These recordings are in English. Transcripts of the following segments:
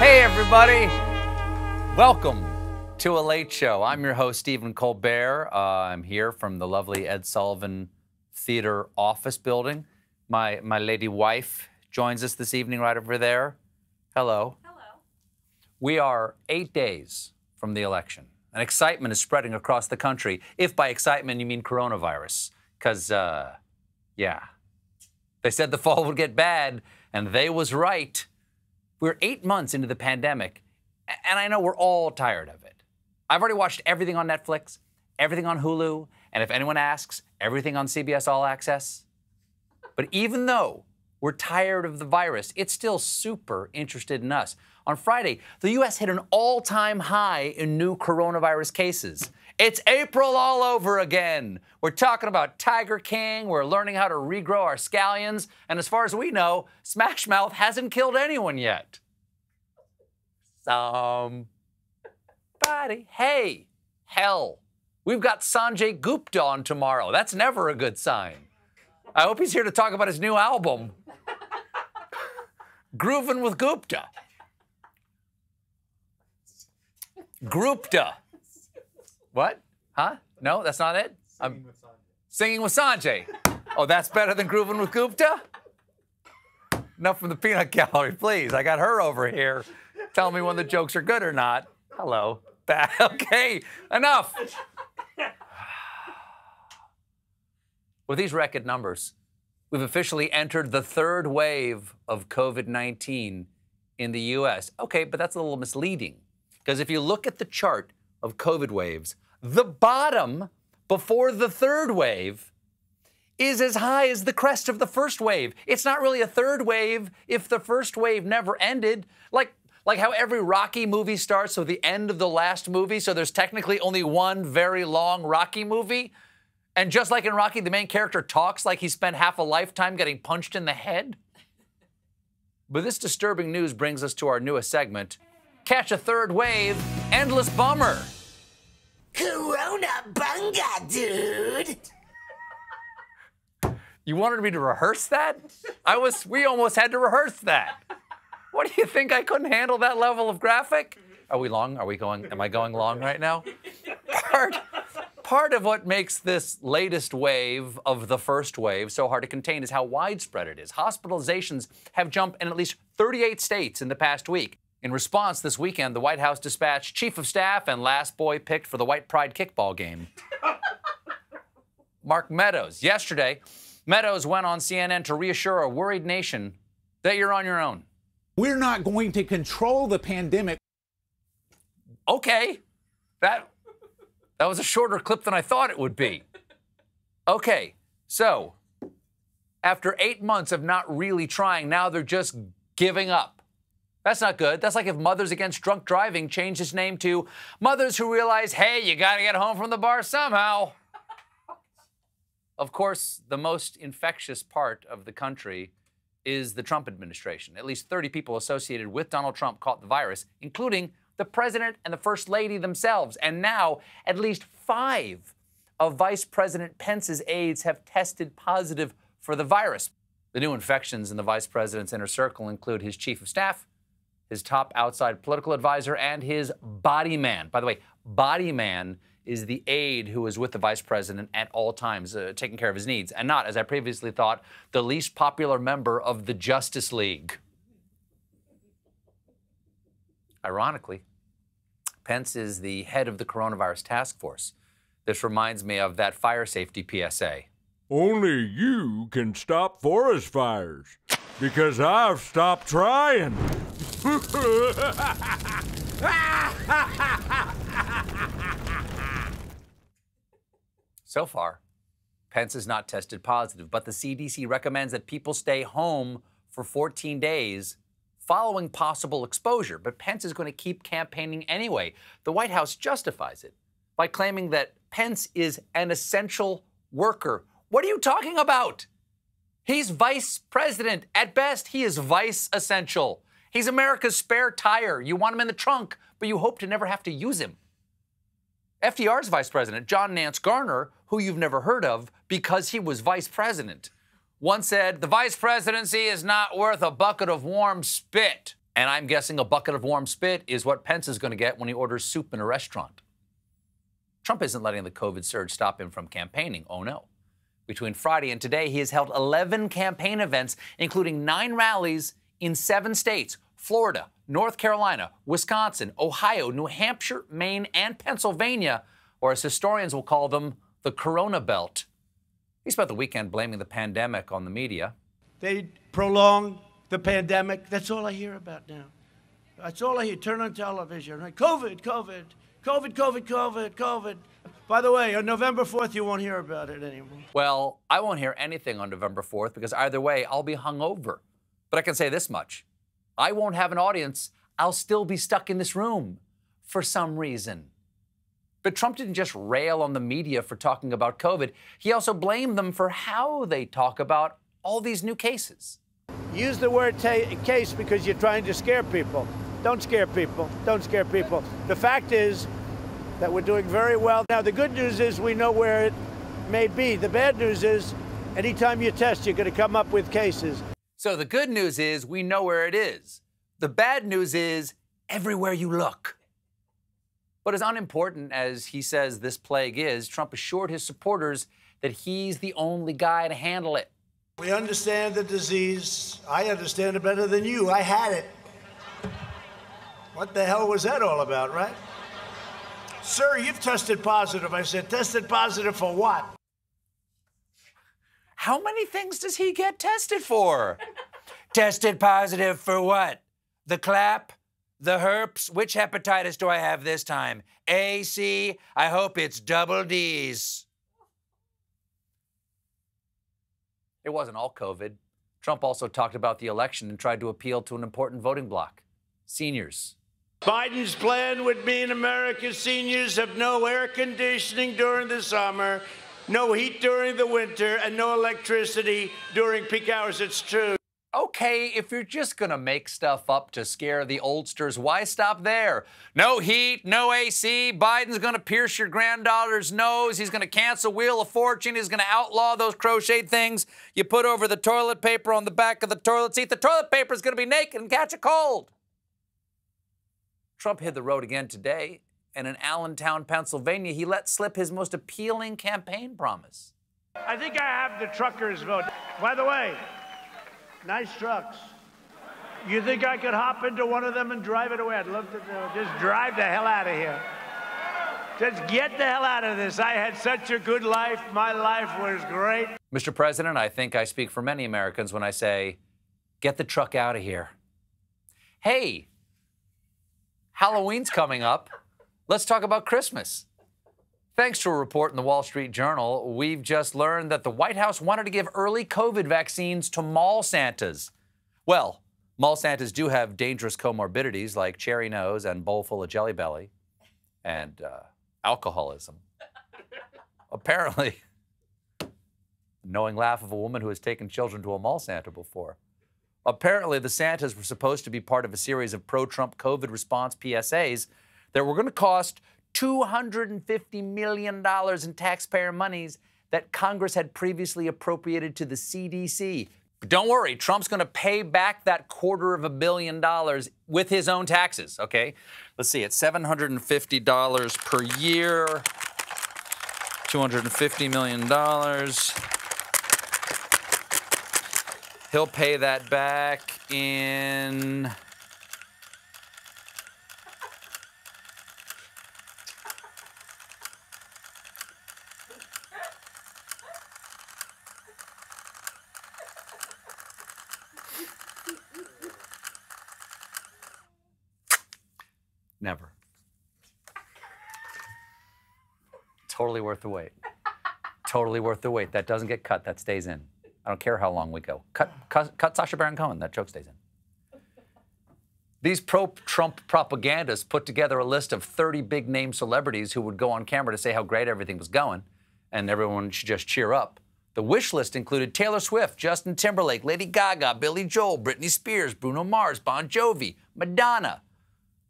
Hey, everybody. Welcome to A Late Show. I'm your host, Stephen Colbert. I'm here from the lovely Ed Sullivan Theater office building. My lady wife joins us this evening right over there. Hello. Hello. We are 8 days from the election, and excitement is spreading across the country. If by excitement you mean coronavirus, because, yeah. They said the fall would get bad, and they was right. We're 8 months into the pandemic, and I know we're all tired of it. I've already watched everything on Netflix, everything on Hulu, and if anyone asks, everything on CBS All Access. But even though we're tired of the virus, it's still super interested in us. On Friday, the U.S. hit an all-time high in new coronavirus cases. It's April all over again. We're talking about Tiger King. We're learning how to regrow our scallions. And as far as we know, Smash Mouth hasn't killed anyone yet. Somebody. Hey, hell. We've got Sanjay Gupta on tomorrow. That's never a good sign. I hope he's here to talk about his new album, Groovin' with Gupta. Gupta. What? Huh? No, that's not it? Singing with Sanjay. Oh, that's better than Groovin' with Gupta? Enough from the peanut gallery, please. I got her over here. Tell me when the jokes are good or not. Hello. Okay, enough. With these record numbers, we've officially entered the third wave of COVID-19 in the U.S. Okay, but that's a little misleading, because if you look at the chart of COVID waves, the bottom before the third wave is as high as the crest of the first wave. It's not really a third wave if the first wave never ended. Like how every Rocky movie starts with the end of the last movie, so there's technically only one very long Rocky movie. And just like in Rocky, the main character talks like he spent half a lifetime getting punched in the head. But this disturbing news brings us to our newest segment, Catch a Third Wave, Endless Bummer. Corona bunga, dude. You wanted me to rehearse that? We almost had to rehearse that. What do you think? I couldn't handle that level of graphic? Are we long? Am I going long right now? Part of what makes this latest wave of the first wave so hard to contain is how widespread it is. Hospitalizations have jumped in at least 38 states in the past week. In response, this weekend, the White House dispatched Chief of Staff and last boy picked for the White Pride kickball game, Mark Meadows. Yesterday, Meadows went on CNN to reassure a worried nation that you're on your own. We're not going to control the pandemic. Okay. That was a shorter clip than I thought it would be. Okay, so after 8 months of not really trying, now they're just giving up. That's not good. That's like if Mothers Against Drunk Driving changed its name to Mothers Who Realize, hey, you gotta get home from the bar somehow. Of course, the most infectious part of the country is the Trump administration. At least 30 people associated with Donald Trump caught the virus, including the president and the first lady themselves. And now, at least 5 of Vice President Pence's aides have tested positive for the virus. The new infections in the vice president's inner circle include his chief of staff, his top outside political advisor, and his body man. By the way, body man is the aide who is with the vice president at all times, taking care of his needs, and not, as I previously thought, the least popular member of the Justice League. Ironically, Pence is the head of the coronavirus task force. This reminds me of that fire safety PSA. Only you can stop forest fires, because I've stopped trying. So far, Pence is not tested positive, but the CDC recommends that people stay home for 14 days following possible exposure. But Pence is going to keep campaigning anyway. The White House justifies it by claiming that Pence is an essential worker. What are you talking about? He's vice president. At best, he is vice essential. He's America's spare tire. You want him in the trunk, but you hope to never have to use him. FDR's vice president, John Nance Garner, who you've never heard of because he was vice president, once said, the vice presidency is not worth a bucket of warm spit. And I'm guessing a bucket of warm spit is what Pence is going to get when he orders soup in a restaurant. Trump isn't letting the COVID surge stop him from campaigning, oh no. Between Friday and today, he has held 11 campaign events, including 9 rallies in 7 states, Florida, North Carolina, Wisconsin, Ohio, New Hampshire, Maine, and Pennsylvania, or as historians will call them, the Corona Belt. He spent the weekend blaming the pandemic on the media. They prolonged the pandemic. That's all I hear about now. That's all I hear. Turn on television. Right? COVID, COVID, COVID, COVID, COVID, COVID. By the way, on November 4th, you won't hear about it anymore. Well, I won't hear anything on November 4th because either way, I'll be hungover. But I can say this much. I won't have an audience. I'll still be stuck in this room for some reason. But Trump didn't just rail on the media for talking about COVID. He also blamed them for how they talk about all these new cases. Use the word case because you're trying to scare people. Don't scare people. Don't scare people. The fact is that we're doing very well. Now, the good news is we know where it may be. The bad news is anytime you test, you're going to come up with cases. So the good news is we know where it is. The bad news is everywhere you look. But as unimportant as he says this plague is, Trump assured his supporters that he's the only guy to handle it. We understand the disease. I understand it better than you. I had it. What the hell was that all about, right? Sir, you've tested positive. I said, tested positive for what? How many things does he get tested for? Tested positive for what? The clap? The herps, which hepatitis do I have this time? A, C, I hope it's double D's. It wasn't all COVID. Trump also talked about the election and tried to appeal to an important voting bloc, seniors. Biden's plan would mean America's seniors have no air conditioning during the summer, no heat during the winter, and no electricity during peak hours. It's true. Okay, if you're just going to make stuff up to scare the oldsters, why stop there? No heat, no AC, Biden's going to pierce your granddaughter's nose, he's going to cancel Wheel of Fortune, he's going to outlaw those crochet things you put over the toilet paper on the back of the toilet seat. The toilet paper's going to be naked and catch a cold. Trump hit the road again today, and in Allentown, Pennsylvania, he let slip his most appealing campaign promise. I think I have the truckers' vote. By the way, nice trucks. You think I could hop into one of them and drive it away? I'd love to do it. Just drive the hell out of here. Just get the hell out of this. I had such a good life. My life was great. Mr. President, I think I speak for many Americans when I say, get the truck out of here. Hey, Halloween's coming up. Let's talk about Christmas. Thanks to a report in the Wall Street Journal, we've just learned that the White House wanted to give early COVID vaccines to mall Santas. Well, mall Santas do have dangerous comorbidities like cherry nose and bowl full of jelly belly and alcoholism. Apparently, knowing laugh of a woman who has taken children to a mall Santa before. Apparently, the Santas were supposed to be part of a series of pro-Trump COVID response PSAs that were going to cost $250 million in taxpayer monies that Congress had previously appropriated to the CDC. But don't worry, Trump's going to pay back that $250 million with his own taxes, okay? Let's see, it's $750 per year, $250 million. He'll pay that back in 2 years. Totally worth the wait. That doesn't get cut. That stays in. I don't care how long we go. Cut Sasha Baron Cohen. That joke stays in. These pro-Trump propagandists put together a list of 30 big-name celebrities who would go on camera to say how great everything was going, and everyone should just cheer up. The wish list included Taylor Swift, Justin Timberlake, Lady Gaga, Billy Joel, Britney Spears, Bruno Mars, Bon Jovi, Madonna.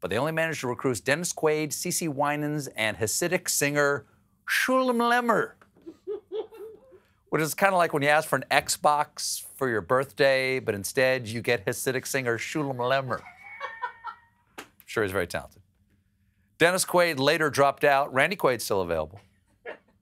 But they only managed to recruit Dennis Quaid, CeCe Winans, and Hasidic singer Shulem Lemmer, which is kind of like when you ask for an Xbox for your birthday, but instead you get Hasidic singer Shulem Lemmer. sure he's very talented. Dennis Quaid later dropped out. Randy Quaid's still available.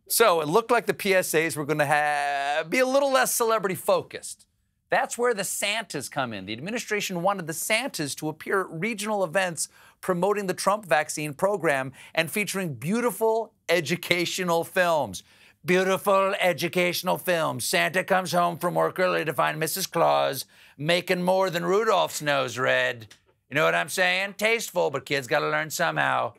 So it looked like the PSAs were going to be a little less celebrity-focused. That's where the Santas come in. The administration wanted the Santas to appear at regional events promoting the Trump vaccine program and featuring beautiful educational films. Beautiful educational films. Santa comes home from work early to find Mrs. Claus making more than Rudolph's nose red. You know what I'm saying? Tasteful, but kids got to learn somehow.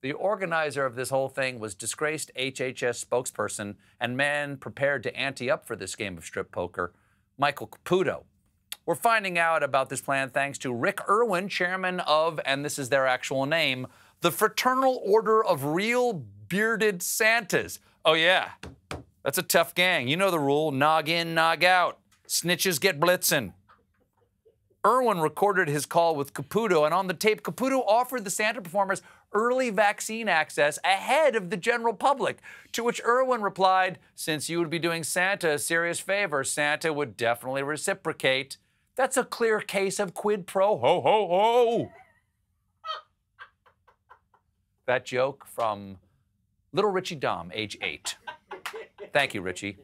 The organizer of this whole thing was disgraced HHS spokesperson and man prepared to ante up for this game of strip poker, Michael Caputo. We're finding out about this plan thanks to Rick Irwin, chairman of, and this is their actual name, the Fraternal Order of Real Bearded Santas. Oh, yeah, that's a tough gang. You know the rule, nog in, nog out. Snitches get blitzin'. Irwin recorded his call with Caputo, and on the tape, Caputo offered the Santa performers early vaccine access ahead of the general public, to which Irwin replied, "Since you would be doing Santa a serious favor, Santa would definitely reciprocate." That's a clear case of quid pro ho, ho, ho. That joke from little Richie Dom, age 8. Thank you, Richie.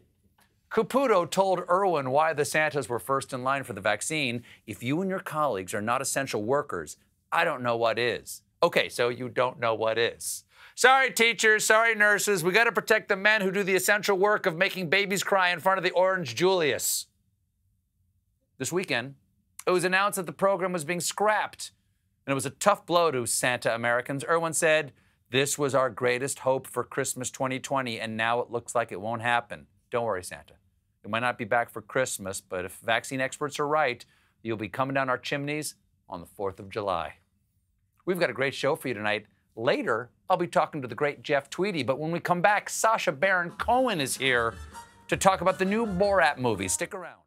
Caputo told Irwin why the Santas were first in line for the vaccine. "If you and your colleagues are not essential workers, I don't know what is." Okay, so you don't know what is. Sorry, teachers, sorry, nurses. We got to protect the men who do the essential work of making babies cry in front of the Orange Julius. This weekend, it was announced that the program was being scrapped, and it was a tough blow to Santa Americans. Irwin said, "This was our greatest hope for Christmas 2020, and now it looks like it won't happen. Don't worry, Santa. It might not be back for Christmas, but if vaccine experts are right, you'll be coming down our chimneys on the 4th of July. We've got a great show for you tonight. Later, I'll be talking to the great Jeff Tweedy, but when we come back, Sasha Baron Cohen is here to talk about the new Borat movie. Stick around.